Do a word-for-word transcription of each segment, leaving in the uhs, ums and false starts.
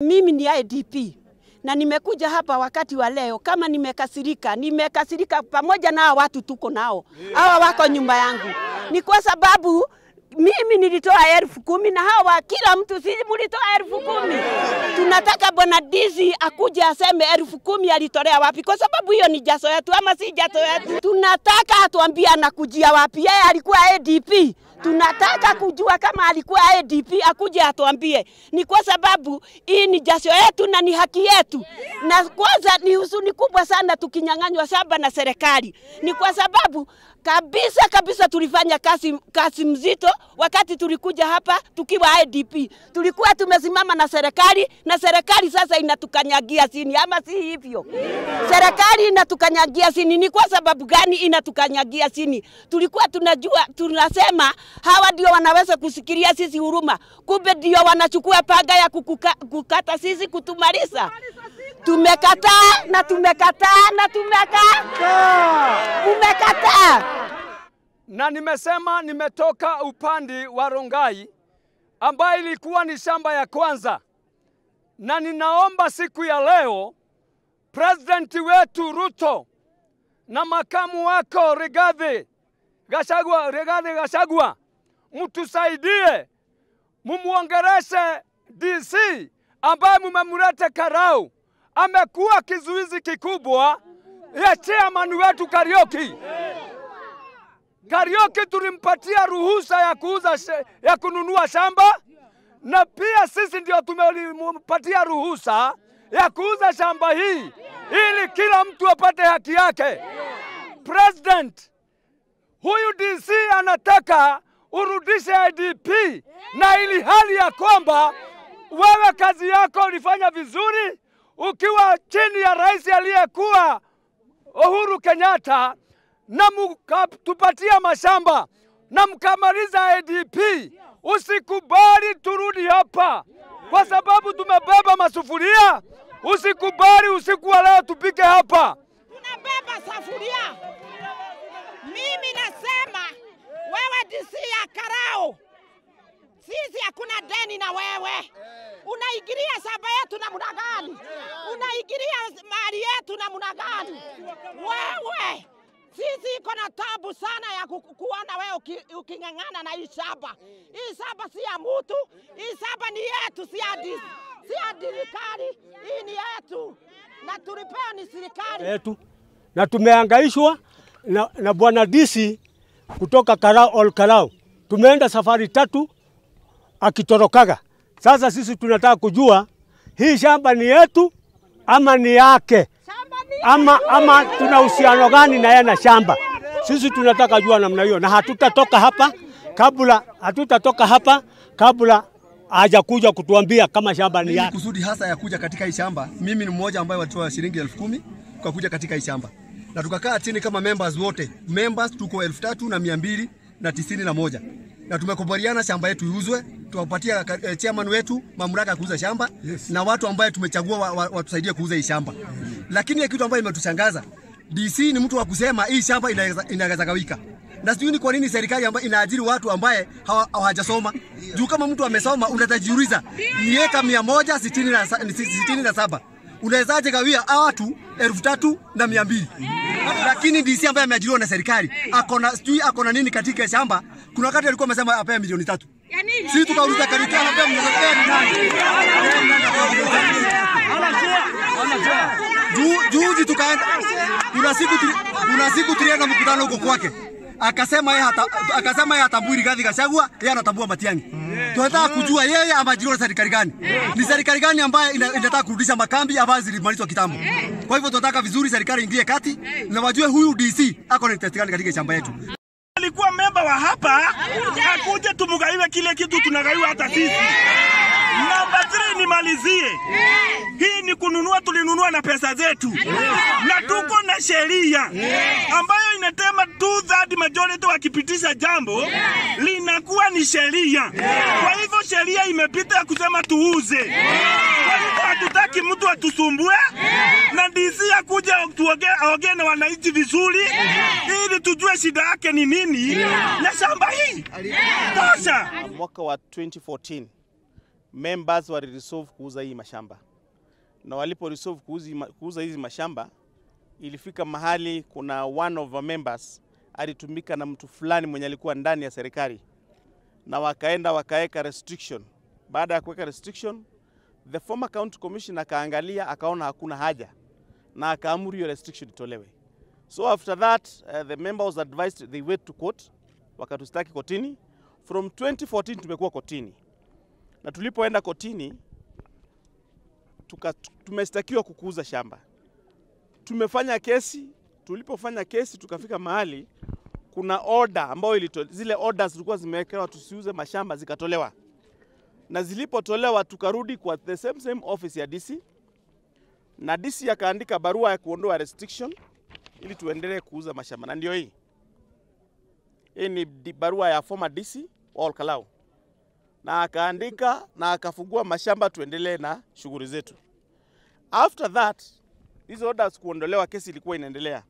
Mimi ni I D P na nimekuja hapa wakati wa leo. Kama nimekasirika, nimekasirika pamoja na watu tuko nao. Hawa wako nyumba yangu. Ni kwa sababu mimi nilitoa elfu kumi na hawa kila mtu sisi mulitoa elfu kumi. Tunataka bwana Dizi akuje aseme elfu kumi alitolea wapi, kwa sababu hiyo ni jaso yetu ama si jaso yetu. Tunataka atuambie anakujia wapi. Yeye alikuwa A D P. Tunataka kujua kama alikuwa A D P akuje atuambie. Ni kwa sababu hii ni jasho yetu na ni haki yetu. Na kwanza ni huzuni kubwa sana tukinyang'anywa shamba na serikali. Ni kwa sababu kabisa kabisa tulifanya kazi kazi mzito wakati tulikuja hapa tukiwa A D P. Tulikuwa tumesimama na serikali na serikali sasa inatukanyagia chini ama si hivyo. Serikali inatukanyagia chini. Ni kwa sababu gani inatukanyagia chini? Tulikuwa tunajua tunasema hawa ndio wanaweza kusikiria sisi huruma. Kumbe ndio wanachukua panga ya kukuka, kukata sisi kutumarisa. Tumekataa na tumekataa na tumekataa. Tumekataa. Na nimesema nimetoka upande wa Rongai ambayo ilikuwa ni shamba ya kwanza. Na ninaomba siku ya leo President wetu Ruto na makamu wako Rigathi Gachagua, Rigathi Gachagua, mtusaidie, mumuongereshe D C ambaye mumemuleta Karau. Amekuwa kizuizi kikubwa ya chairman wetu Karioki. Karioki tulimpatia ruhusa ya kuuza ya kununua shamba, na pia sisi ndio tumempatia ruhusa ya kuuza shamba hii ili kila mtu apate haki yake. President, huyu D C anataka urudishe I D P, na ili hali ya kwamba wewe kazi yako ulifanya vizuri ukiwa chini ya rais aliyekuwa Uhuru Kenyatta, na mkatupatia mashamba na mkamaliza I D P. Usikubali turudi hapa kwa sababu tumebeba masufuria. Usikubali usiku wa leo tupike hapa. Tunabeba safuria. Mimi nasema wewe D C ya Karau, sisi hakuna deni na wewe. Unaigiria shamba yetu na muna gani? Unaigiria mali yetu na muna gani? Wewe, sisi iko na tabu sana ya kukuona wewe ukingangana na hii shamba. Hii shamba si ya mtu, hii shamba ni yetu, si ya D C, si ya serikali, hii ni yetu. Na tulipewa ni serikali. Yetu. Na tumehangaishwa na, na bwana D C kutoka Karau, Ol Kalou. Tumeenda safari tatu akitorokaga. Sasa sisi tunataka kujua hii shamba ni yetu ama ni yake, ama ama tuna uhusiano gani na yeye na shamba. Sisi tunataka jua namna hiyo, na hatutatoka hapa kabla hatutatoka hapa kabla hajakuja kutuambia kama shamba ni yake. Kusudi hasa ya kuja katika hii shamba, mimi ni mmoja ambaye watoa shilingi elfu kumi kwa kuja katika hii shamba. Na tukakaa chini kama members wote. Members tuko elfu tatu na mia mbili na tisini na moja. Na tumekubaliana shamba yetu iuzwe, tuwapatia e, chairman wetu mamlaka kuuza shamba, yes. Na watu ambao tumechagua wa, wa, watusaidie kuuza hii shamba. Lakini kitu ambacho imetushangaza, D C ni mtu wa kusema hii shamba inaweza gawika. Na sijui ni kwa nini serikali ambayo inaajiri watu ambaye hawajasoma. Juu kama mtu amesoma unatajiuliza miaka mia moja sitini na saba unawezaje gawia watu elfu tatu na mia mbili? Lakini D C ambaye ameajiriwa na serikali akona sijui akona nini katika shamba. Kuna wakati alikuwa amesema apea milioni tatu. Sisi tukauliza karika anapea milioni tatu. Juzi tukaenda kuna siku kuna siku tulienda mkutano huko kwake. Akasema yeye akasema yeye atambui Rigathi Gachagua, yeye anatambua Matiang'i. Tunataka kujua yeye ameajiriwa na serikali gani? Ni serikali gani ambayo inataka kurudisha makambi ambayo zilimalizwa kitambo? Kwa hivyo tunataka vizuri serikali ingie kati na wajue huyu D C ako na interest gani katika shamba yetu. Alikuwa member wa hapa akuje tumugaiwe kile kitu tunagaiwa hata sisi. Namba tatu nimalizie. Hii ni kununua, tulinunua na pesa zetu. Na tuko na sheria ambayo inatema two thirds majority wakipitisha jambo linakuwa ni sheria. Kwa hivyo sheria imepita kusema tuuze. Kwa hivyo hatutaki mtu atusumbue. Na D C akuje aongee na wananchi vizuri ili tujue shida yake ni nini na shamba hii. Tosha. Mwaka wa twenty fourteen members waliresolve kuuza hii mashamba. Na waliporesolve kuuza hizi mashamba, ilifika mahali kuna one of our members alitumika na mtu fulani mwenye alikuwa ndani ya serikali. Na wakaenda wakaeka restriction. Baada ya kuweka restriction, the former county commissioner akaangalia akaona hakuna haja na akaamuru hiyo restriction itolewe. So after that uh, the member was advised they went to court, wakatustaki kotini. From twenty fourteen tumekuwa kotini. Na tulipoenda kotini tuka, tumestakiwa kukuuza shamba. Tumefanya kesi, tulipofanya kesi tukafika mahali kuna order ambayo ilitolewa, zile orders zilikuwa zimewekewa tusiuze mashamba zikatolewa. Na zilipotolewa tukarudi kwa the same same office ya D C, na D C yakaandika barua ya kuondoa restriction ili tuendelee kuuza mashamba. Na ndio hii. Hii ni barua ya former D C Ol Kalou. Na akaandika na akafungua mashamba tuendelee na shughuli zetu. After that, these orders kuondolewa, kesi ilikuwa inaendelea.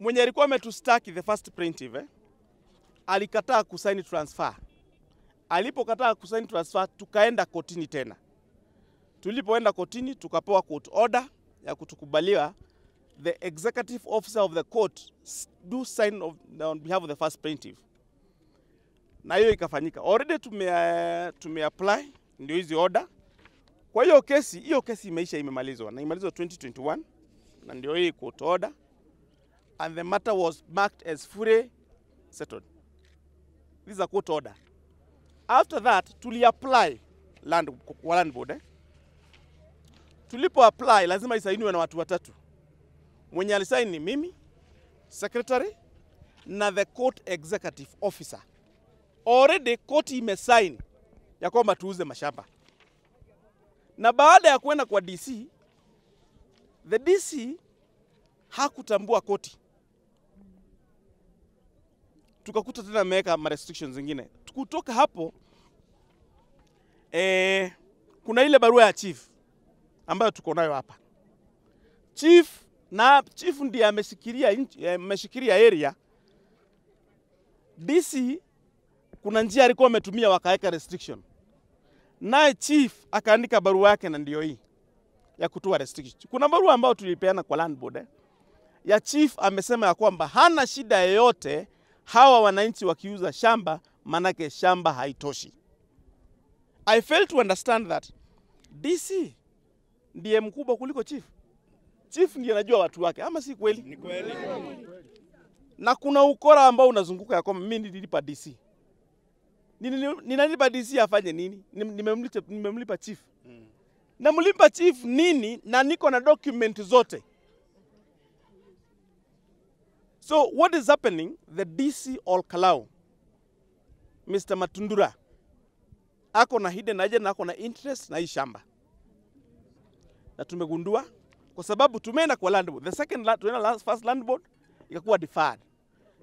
Mwenye alikuwa ametustaki the first plaintiff eh, alikataa kusaini transfer. Alipokataa kusaini transfer tukaenda kotini tena. Tulipoenda kotini tukapewa court order ya kutukubalia the executive officer of the court do sign of, on behalf of the first plaintiff. Na hiyo ikafanyika. Already tume tume apply ndio hizi order. Kwa hiyo kesi, hiyo kesi imeisha, imemalizwa. Na imemalizwa twenty twenty-one na ndio hii court order, and the matter was marked as fully settled. This is a court order. After that, tuli apply land kwa land board. Eh? Tulipo apply lazima isainiwe na watu watatu. Mwenye alisaini ni mimi, secretary na the court executive officer. Already court imesaini ya kwamba tuuze mashamba. Na baada ya kwenda kwa D C, the D C hakutambua koti. Tukakuta tena ameweka ma restrictions zingine. Kutoka hapo eh, kuna ile barua ya chief ambayo tuko nayo hapa. Chief na chief ndiye ameshikilia ameshikilia area. D C kuna njia alikuwa ametumia wakaweka restriction. Naye chief akaandika barua yake na ndio hii ya kutoa restriction. Kuna barua ambayo tulipeana kwa land board eh, ya chief amesema ya kwamba hana shida yoyote hawa wananchi wakiuza shamba, manake shamba haitoshi. I fail to understand that D C ndiye mkubwa kuliko chief. Chief ndiye anajua watu wake, ama si kweli? Ni kweli. Na kuna ukora ambao unazunguka ya kwamba mimi nililipa D C. Ninalipa D C afanye nini? Nimemlipa nimemlipa chief. Hmm. Namlipa chief nini na niko na document zote? So what is happening? The D C Ol Kalou, Mister Matundura, ako na hidden agenda, ako na interest na hii shamba. Na tumegundua kwa sababu tumeenda kwa land board. The second land, tumeenda first land board ikakuwa deferred.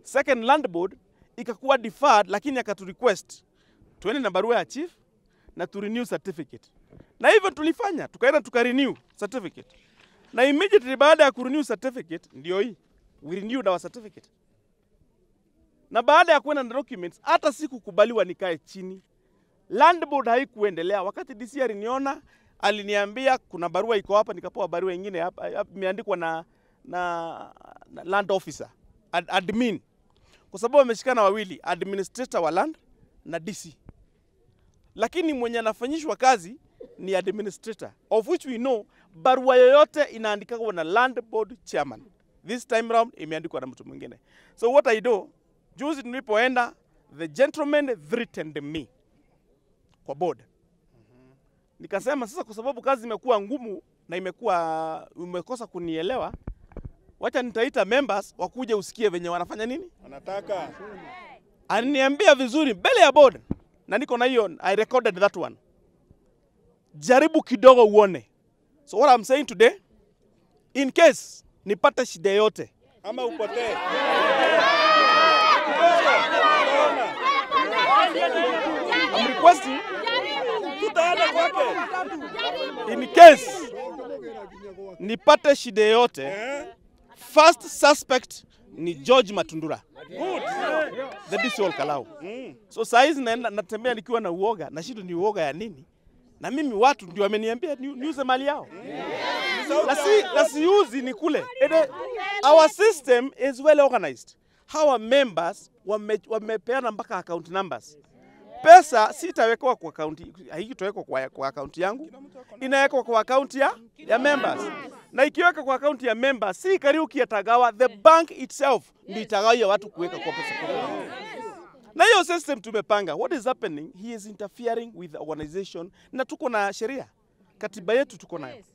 Second land board ikakuwa deferred, lakini akatu request tuende na barua ya chief na tu renew certificate. Na hivyo tulifanya, tukaenda tuka renew certificate. Na immediately baada ya ku renew certificate ndio hii, we renewed our certificate. Na baada ya kwenda na documents, hata sikukubaliwa nikae chini. Land board haikuendelea. Wakati D C aliniona, aliniambia kuna barua iko hapa, nikapewa barua nyingine hapa imeandikwa na, na na land officer, ad, admin. Kwa sababu wameshikana wawili, administrator wa land na D C. Lakini mwenye anafanyishwa kazi ni administrator, of which we know barua yoyote inaandikwa na land board chairman. This time round imeandikwa na mtu mwingine. So what I do, juzi nilipoenda, the gentleman threatened me kwa board. Nikasema sasa kwa sababu kazi imekuwa ngumu na imekuwa umekosa kunielewa, wacha nitaita members wakuje usikie venye wanafanya nini? Wanataka. Aliniambia vizuri mbele ya board. Na niko na hiyo, I recorded that one. Jaribu kidogo uone. So what I'm saying today, in case nipata shida yote ama upotee, I'm requesting in case nipate shida yote, first suspect ni George Matundura. Good. The D C Ol Kalou. Mm. So saizi naenda natembea nikiwa na uoga, na shido ni uoga ya nini? Na mimi watu ndio wameniambia niuze mali yao. Na siuzi ni kule. Our system is well organized. Our members wamepeana mpaka account numbers. Pesa sitawekwa kwa account, haitawekwa kwa, kwa account yangu, inawekwa kwa account ya, ya members. Na ikiweka kwa account ya members, si Kariuki yatagawa, the bank itself ndio itagawa watu kuweka kwa pesa. Na hiyo system tumepanga. What is happening? He is interfering with the organization. Na tuko na sheria. Katiba yetu tuko nayo.